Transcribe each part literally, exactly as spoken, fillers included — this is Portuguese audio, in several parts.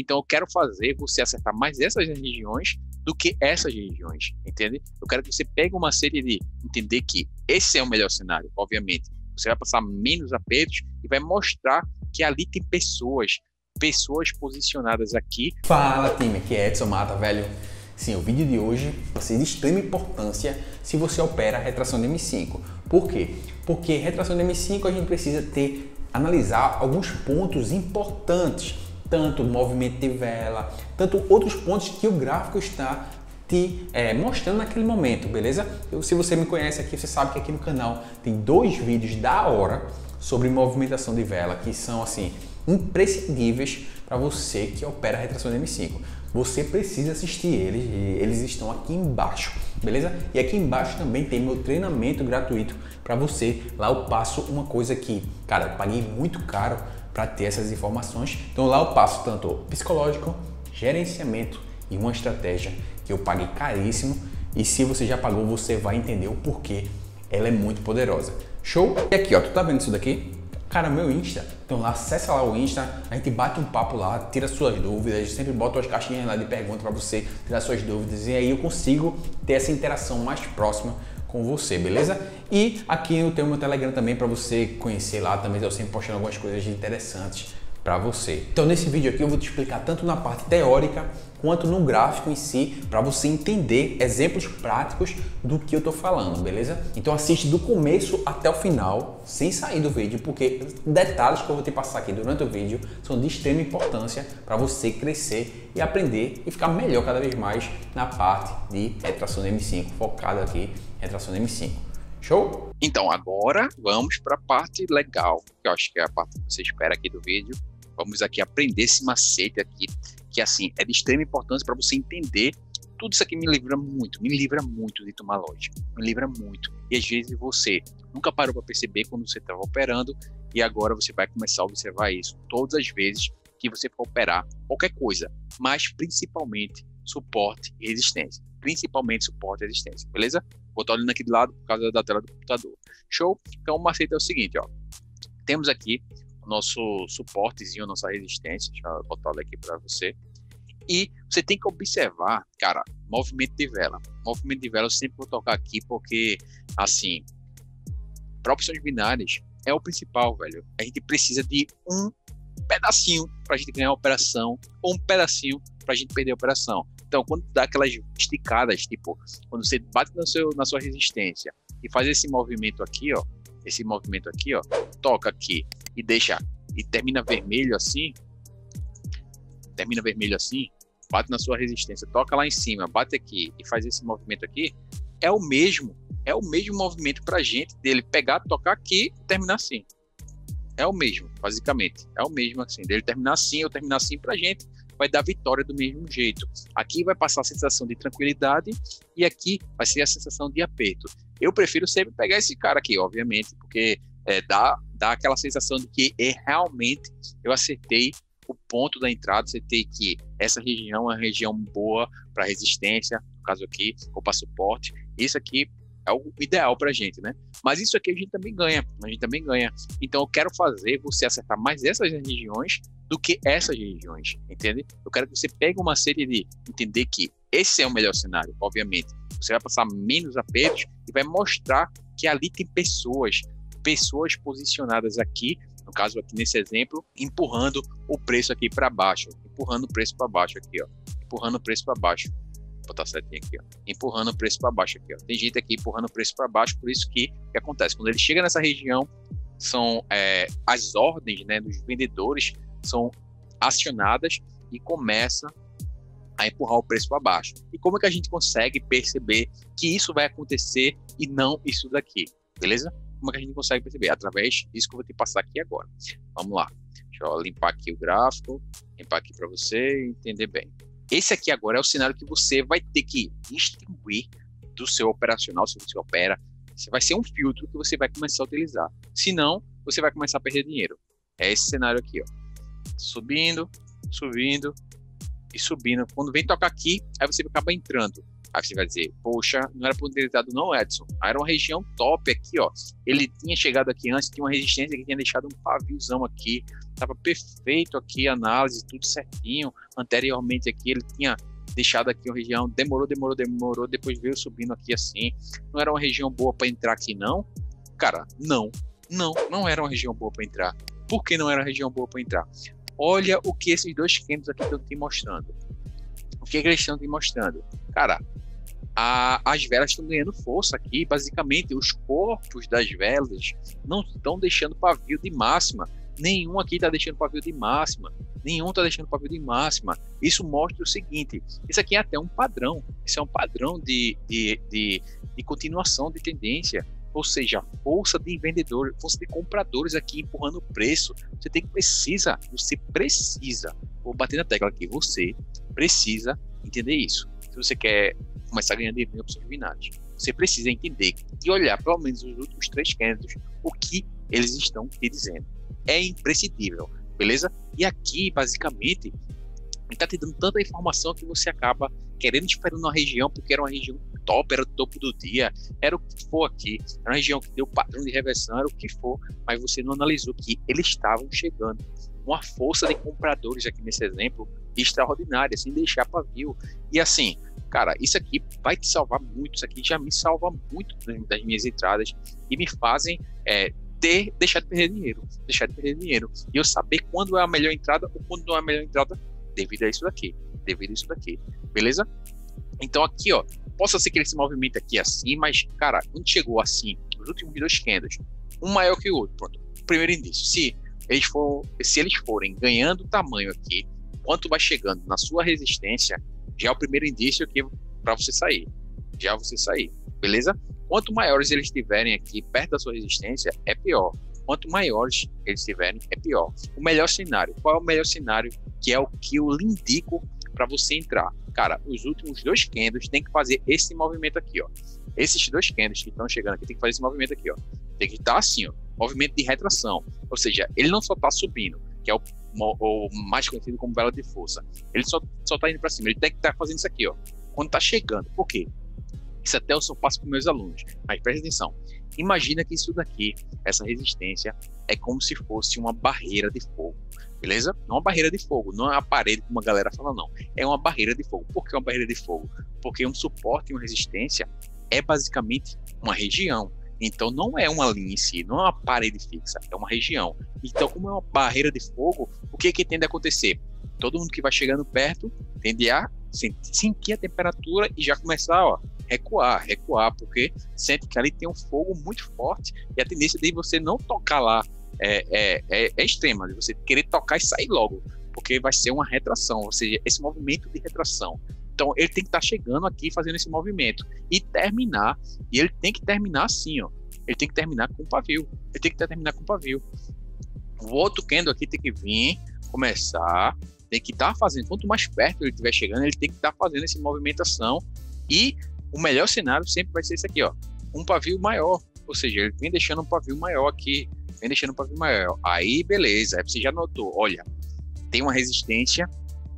Então eu quero fazer você acertar mais essas regiões do que essas regiões, entende? Eu quero que você pegue uma série de entender que esse é o melhor cenário, obviamente. Você vai passar menos apertos e vai mostrar que ali tem pessoas, pessoas posicionadas aqui. Fala, time, aqui é Edson Mata, velho. Sim, o vídeo de hoje vai ser de extrema importância se você opera retração de M cinco. Por quê? Porque retração de M cinco a gente precisa ter, analisar alguns pontos importantes, tanto movimento de vela, tanto outros pontos que o gráfico está te é, mostrando naquele momento, beleza? Eu, se você me conhece aqui, você sabe que aqui no canal tem dois vídeos da hora sobre movimentação de vela, que são assim imprescindíveis para você que opera retração de M cinco. Você precisa assistir eles, eles estão aqui embaixo, beleza? E aqui embaixo também tem meu treinamento gratuito para você. Lá eu passo uma coisa que, cara, eu paguei muito caro para ter essas informações. Então lá eu passo tanto psicológico, gerenciamento e uma estratégia que eu paguei caríssimo. E se você já pagou, você vai entender o porquê ela é muito poderosa. Show? E aqui, ó, tu tá vendo isso daqui? Cara, meu Insta, então lá, acessa lá o Insta, a gente bate um papo lá, tira suas dúvidas, sempre boto as caixinhas lá de perguntas para você tirar suas dúvidas e aí eu consigo ter essa interação mais próxima com você, beleza? E aqui eu tenho meu Telegram também para você conhecer lá, também eu sempre postando algumas coisas interessantes para você. Então nesse vídeo aqui eu vou te explicar tanto na parte teórica quanto no gráfico em si, para você entender exemplos práticos do que eu tô falando, beleza? Então assiste do começo até o final, sem sair do vídeo, porque detalhes que eu vou te passar aqui durante o vídeo são de extrema importância para você crescer e aprender e ficar melhor cada vez mais na parte de retração de M cinco, focado aqui em retração de M cinco. Show? Então agora vamos para a parte legal, que eu acho que é a parte que você espera aqui do vídeo. Vamos aqui aprender esse macete aqui, que assim, é de extrema importância para você entender. Tudo isso aqui me livra muito, me livra muito de tomar lógica, me livra muito. E às vezes você nunca parou para perceber quando você estava operando e agora você vai começar a observar isso todas as vezes que você for operar qualquer coisa, mas principalmente suporte e resistência, principalmente suporte e resistência, beleza? Vou estar olhando aqui de lado por causa da tela do computador. Show? Então o macete é o seguinte, ó, temos aqui nosso suportezinho, nossa resistência, deixa eu botar ela aqui para você. E você tem que observar, cara, movimento de vela. Movimento de vela eu sempre vou tocar aqui porque, assim, para opções binárias é o principal, velho. A gente precisa de um pedacinho para a gente ganhar a operação, ou um pedacinho para a gente perder a operação. Então, quando dá aquelas esticadas, tipo, quando você bate no seu, na sua resistência e faz esse movimento aqui, ó, esse movimento aqui, ó, toca aqui e deixa, e termina vermelho assim, termina vermelho assim, bate na sua resistência, toca lá em cima, bate aqui e faz esse movimento aqui, é o mesmo, é o mesmo movimento pra gente dele pegar, tocar aqui e terminar assim. É o mesmo, basicamente, é o mesmo assim, dele terminar assim, ou terminar assim pra gente, vai dar vitória do mesmo jeito. Aqui vai passar a sensação de tranquilidade e aqui vai ser a sensação de aperto. Eu prefiro sempre pegar esse cara aqui, obviamente, porque é, dá, dá aquela sensação de que é, realmente eu acertei o ponto da entrada, acertei que essa região é uma região boa para resistência, no caso aqui, ou para suporte. Isso aqui é o ideal para a gente, né? Mas isso aqui a gente também ganha, a gente também ganha. Então eu quero fazer você acertar mais essas regiões do que essas regiões, entende? Eu quero que você pegue uma série de entender que esse é o melhor cenário, obviamente. Você vai passar menos apertos e vai mostrar que ali tem pessoas, pessoas posicionadas aqui, no caso aqui nesse exemplo, empurrando o preço aqui para baixo, empurrando o preço para baixo aqui, ó, empurrando o preço para baixo. Vou botar certinho aqui, ó, empurrando o preço para baixo aqui, ó. Tem gente aqui empurrando o preço para baixo, por isso que que acontece quando ele chega nessa região, são é, as ordens, né, dos vendedores são acionadas e começa a empurrar o preço para baixo. E como é que a gente consegue perceber que isso vai acontecer e não isso daqui, beleza? Como é que a gente consegue perceber? Através disso que eu vou te passar aqui agora. Vamos lá. Deixa eu limpar aqui o gráfico, limpar aqui para você entender bem. Esse aqui agora é o cenário que você vai ter que distinguir do seu operacional, se você opera. Você vai ser um filtro que você vai começar a utilizar. Se não, você vai começar a perder dinheiro. É esse cenário aqui, ó. Subindo, subindo e subindo. Quando vem tocar aqui, aí você acaba entrando. Aí você vai dizer, poxa, não era ponderado não, Edson. Aí era uma região top aqui, ó. Ele tinha chegado aqui antes, tinha uma resistência que tinha deixado um paviozão aqui. estava perfeito aqui a análise, tudo certinho. Anteriormente aqui ele tinha deixado aqui uma região, demorou, demorou, demorou, depois veio subindo aqui assim. Não era uma região boa para entrar aqui não? Cara, não, não, não era uma região boa para entrar. Por que não era uma região boa para entrar? Olha o que esses dois quentes aqui estão te mostrando. O que, é que eles estão te mostrando? Cara, a, as velas estão ganhando força aqui, basicamente os corpos das velas não estão deixando pavio de máxima. Nenhum aqui está deixando pavio de máxima. Nenhum está deixando pavio de máxima. Isso mostra o seguinte: isso aqui é até um padrão. Isso é um padrão de, de, de, de continuação de tendência. Ou seja, força de vendedores, força de compradores aqui empurrando o preço. Você tem que precisa, você precisa. Vou bater na tecla aqui. Você precisa entender isso. Se você quer começar a ganhar dinheiro em opções binárias, você precisa entender e olhar pelo menos os últimos três candles, o que eles estão te dizendo. É imprescindível, beleza? E aqui, basicamente, está te dando tanta informação que você acaba querendo esperar uma região, porque era uma região top, era o topo do dia, era o que for aqui, era uma região que deu padrão de reversão, era o que for, mas você não analisou que eles estavam chegando. Uma força de compradores aqui nesse exemplo extraordinária, sem deixar pavio. E assim, cara, isso aqui vai te salvar muito, isso aqui já me salva muito das minhas entradas e me fazem... É, ter, deixar de perder dinheiro, deixar de perder dinheiro, e eu saber quando é a melhor entrada ou quando não é a melhor entrada, devido a isso daqui, devido a isso daqui, beleza? Então aqui, ó, possa ser que ele se movimente aqui assim, mas, cara, quando chegou assim, os últimos dois candles, um maior que o outro, pronto, primeiro indício, se eles, for, se eles forem ganhando tamanho aqui, quanto vai chegando na sua resistência, já é o primeiro indício aqui para você sair, já você sair, beleza? Quanto maiores eles estiverem aqui perto da sua resistência, é pior. Quanto maiores eles estiverem, é pior. O melhor cenário, qual é o melhor cenário? Que é o que eu lhe indico para você entrar. Cara, os últimos dois candles tem que fazer esse movimento aqui, ó. Esses dois candles que estão chegando aqui, tem que fazer esse movimento aqui, ó. Tem que estar assim, ó. Movimento de retração. Ou seja, ele não só está subindo, que é o, o mais conhecido como vela de força. Ele só só está indo para cima. Ele tem que estar fazendo isso aqui, ó. Quando está chegando. Por quê? Isso até eu só passo para meus alunos, mas presta atenção, imagina que isso daqui, essa resistência, é como se fosse uma barreira de fogo, beleza? Não é uma barreira de fogo, não é uma parede como a galera fala não, é uma barreira de fogo. Por que uma barreira de fogo? Porque um suporte e uma resistência é basicamente uma região, então não é uma linha em si, não é uma parede fixa, é uma região. Então como é uma barreira de fogo, o que que tende a acontecer? Todo mundo que vai chegando perto tende a sentir a temperatura e já começar, ó, recuar, recuar, porque sente que ali tem um fogo muito forte e a tendência de você não tocar lá é, é, é, é extrema, de você querer tocar e sair logo, porque vai ser uma retração, ou seja, esse movimento de retração. Então ele tem que estar chegando aqui fazendo esse movimento e terminar, e ele tem que terminar assim, ó, ele tem que terminar com pavio, ele tem que terminar com pavio. O outro candle aqui tem que vir, começar, tem que estar fazendo, quanto mais perto ele estiver chegando, ele tem que estar fazendo essa movimentação e o melhor cenário sempre vai ser esse aqui, ó, um pavio maior, ou seja, ele vem deixando um pavio maior aqui, vem deixando um pavio maior, aí beleza, aí você já notou, olha, tem uma resistência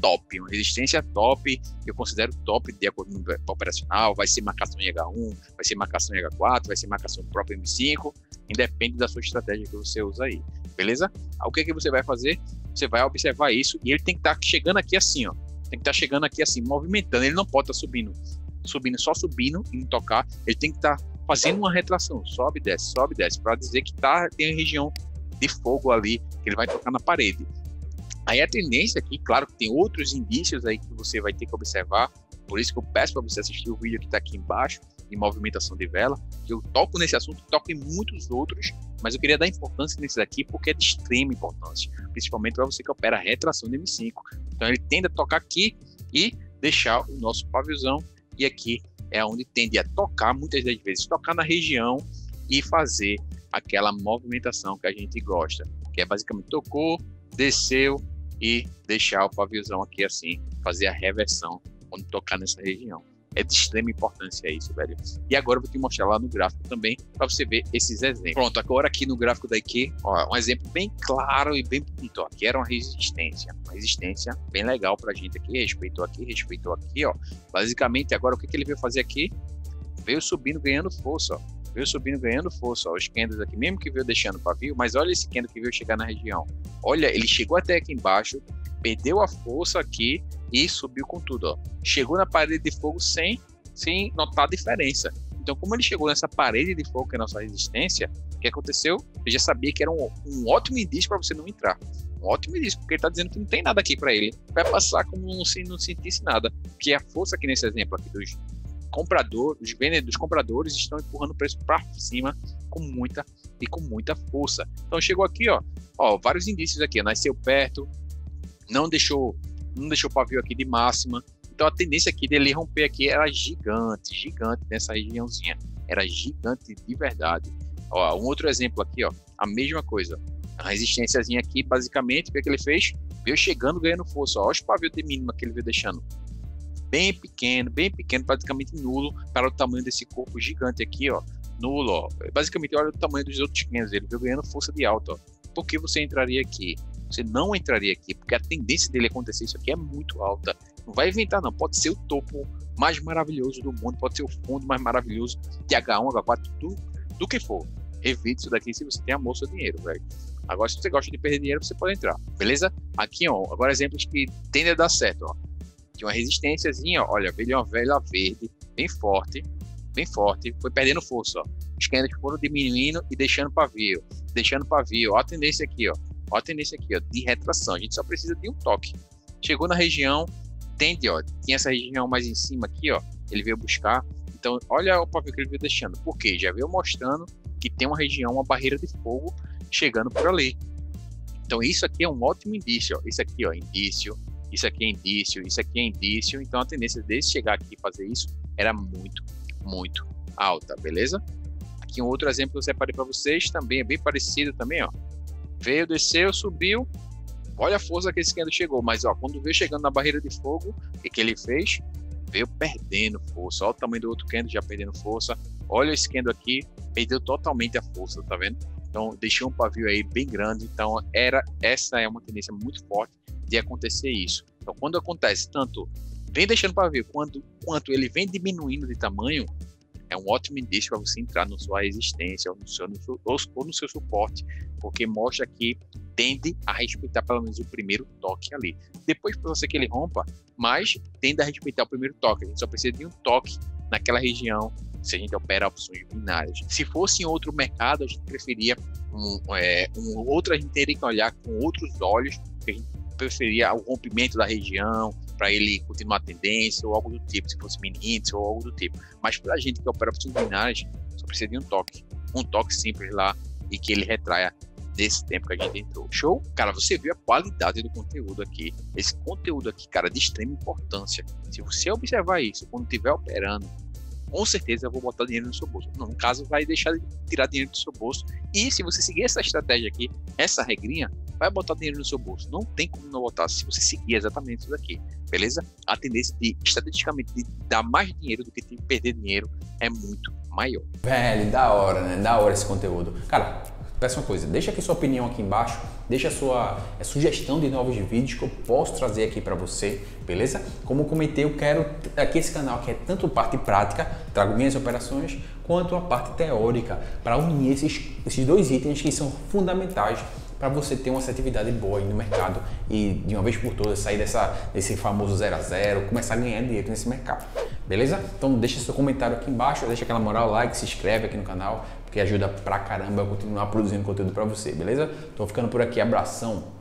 top, uma resistência top, eu considero top de acordo com o operacional, vai ser marcação em H um, vai ser marcação em H quatro, vai ser marcação própria M cinco, independe da sua estratégia que você usa aí, beleza? O que que você vai fazer? Você vai observar isso e ele tem que estar chegando aqui assim, ó, tem que estar chegando aqui assim, movimentando, ele não pode estar subindo, subindo, só subindo e não tocar, ele tem que estar tá fazendo uma retração, sobe, desce, sobe, desce, para dizer que tá, tem a região de fogo ali, que ele vai tocar na parede. Aí a tendência aqui, claro que tem outros indícios aí que você vai ter que observar, por isso que eu peço para você assistir o vídeo que está aqui embaixo, de movimentação de vela, que eu toco nesse assunto, toco em muitos outros, mas eu queria dar importância nesse daqui, porque é de extrema importância, principalmente para você que opera a retração de M cinco. Então ele tende a tocar aqui e deixar o nosso paviozão. E aqui é onde tende a tocar, muitas das vezes, tocar na região e fazer aquela movimentação que a gente gosta, que é basicamente tocou, desceu e deixar o paviozão aqui assim, fazer a reversão quando tocar nessa região. É de extrema importância isso, velho. E agora eu vou te mostrar lá no gráfico também, para você ver esses exemplos. Pronto, agora aqui no gráfico daqui, ó, um exemplo bem claro e bem bonito, ó. Aqui era uma resistência, uma resistência bem legal pra gente aqui, respeitou aqui, respeitou aqui, ó. Basicamente, agora o que, que ele veio fazer aqui? Veio subindo, ganhando força, ó. Veio subindo, ganhando força, ó, os candles aqui, mesmo que veio deixando pavio, mas olha esse candle que veio chegar na região. Olha, ele chegou até aqui embaixo, perdeu a força aqui e subiu com tudo, ó. Chegou na parede de fogo sem, sem notar a diferença. Então, como ele chegou nessa parede de fogo, que é a nossa resistência, o que aconteceu? Eu já sabia que era um, um ótimo indício para você não entrar. Um ótimo indício, porque ele está dizendo que não tem nada aqui para ele. Vai passar como não se não sentisse nada. Porque a força aqui nesse exemplo aqui dos compradores, os vendedores, dos compradores estão empurrando o preço para cima com muita e com muita força. Então, chegou aqui, ó, ó, vários indícios aqui. Nasceu perto, não deixou, não deixou pavio aqui de máxima. Então a tendência aqui dele romper aqui era gigante, gigante nessa regiãozinha. Era gigante de verdade. Ó, um outro exemplo aqui, ó, a mesma coisa. A resistênciazinha aqui, basicamente, o que, é que ele fez? Veio chegando, ganhando força. Olha os pavios de mínima que ele veio deixando. Bem pequeno, bem pequeno, praticamente nulo para o tamanho desse corpo gigante aqui, ó. Nulo, ó. Basicamente, olha o tamanho dos outros pequenos. Ele veio ganhando força de alta, ó. Por que você entraria aqui? Você não entraria aqui, porque a tendência dele acontecer isso aqui é muito alta. Não vai inventar, não. Pode ser o topo mais maravilhoso do mundo, pode ser o fundo mais maravilhoso de agá um, agá quatro, do, do que for. Evite isso daqui se você tem amor ao seu dinheiro, velho. Agora, se você gosta de perder dinheiro, você pode entrar, beleza? Aqui, ó, agora exemplos que tendem a dar certo, ó. Tinha uma resistênciazinha, ó, olha, veio uma vela verde, bem forte, bem forte, foi perdendo força, ó. Os candles foram diminuindo e deixando pavio, deixando pavio. Ó a tendência aqui, ó. Ó a tendência aqui, ó, de retração. A gente só precisa de um toque. Chegou na região, tende, ó, tinha essa região mais em cima aqui, ó, ele veio buscar. Então, olha o pavio que ele veio deixando. Por quê? Já veio mostrando que tem uma região, uma barreira de fogo chegando por ali. Então, isso aqui é um ótimo indício, ó. Isso aqui, ó, indício. Isso aqui é indício. Isso aqui é indício. Então, a tendência desse chegar aqui e fazer isso era muito, muito alta, beleza? Aqui um outro exemplo que eu separei para vocês também, é bem parecido também, ó. Veio, desceu, subiu. Olha a força que esse candle chegou. Mas ó, quando veio chegando na barreira de fogo, o que, que ele fez? Veio perdendo força. Olha o tamanho do outro candle já perdendo força. Olha esse candle aqui, perdeu totalmente a força, tá vendo? Então deixou um pavio aí bem grande. Então era, essa é uma tendência muito forte de acontecer isso. Então quando acontece tanto vem deixando pavio quanto, quanto ele vem diminuindo de tamanho, é um ótimo indício para você entrar na sua resistência ou no seu, no seu, ou no seu suporte, porque mostra que tende a respeitar pelo menos o primeiro toque ali. Depois pode ser que ele rompa, mas tende a respeitar o primeiro toque. A gente só precisa de um toque naquela região se a gente opera opções binárias. Se fosse em outro mercado, a gente preferia um, é, um outro, a gente teria que olhar com outros olhos, porque a gente preferia o rompimento da região, para ele continuar a tendência ou algo do tipo, se fosse mini índice ou algo do tipo. Mas para a gente que opera opções binárias, só precisa de um toque, um toque simples lá e que ele retraia desse tempo que a gente entrou. Show? Cara, você viu a qualidade do conteúdo aqui. Esse conteúdo aqui, cara, de extrema importância. Se você observar isso quando estiver operando, com certeza eu vou botar dinheiro no seu bolso. Não, no caso, vai deixar de tirar dinheiro do seu bolso. E se você seguir essa estratégia aqui, essa regrinha, vai botar dinheiro no seu bolso. Não tem como não botar se você seguir exatamente isso daqui, beleza? A tendência de, estrategicamente, de dar mais dinheiro do que de perder dinheiro é muito maior. Velho, da hora, né? Da hora esse conteúdo. Cara, peço uma coisa, deixa aqui sua opinião aqui embaixo, deixa a sua a sugestão de novos vídeos que eu posso trazer aqui para você, beleza? Como eu comentei, eu quero aqui esse canal que é tanto parte prática, trago minhas operações, quanto a parte teórica, para unir esses, esses dois itens que são fundamentais para você ter uma assertividade boa aí no mercado e de uma vez por todas sair dessa, desse famoso zero a zero, começar a ganhar dinheiro nesse mercado, beleza? Então deixa seu comentário aqui embaixo, deixa aquela moral, like, se inscreve aqui no canal, porque ajuda pra caramba a continuar produzindo conteúdo pra você, beleza? Tô ficando por aqui, abração!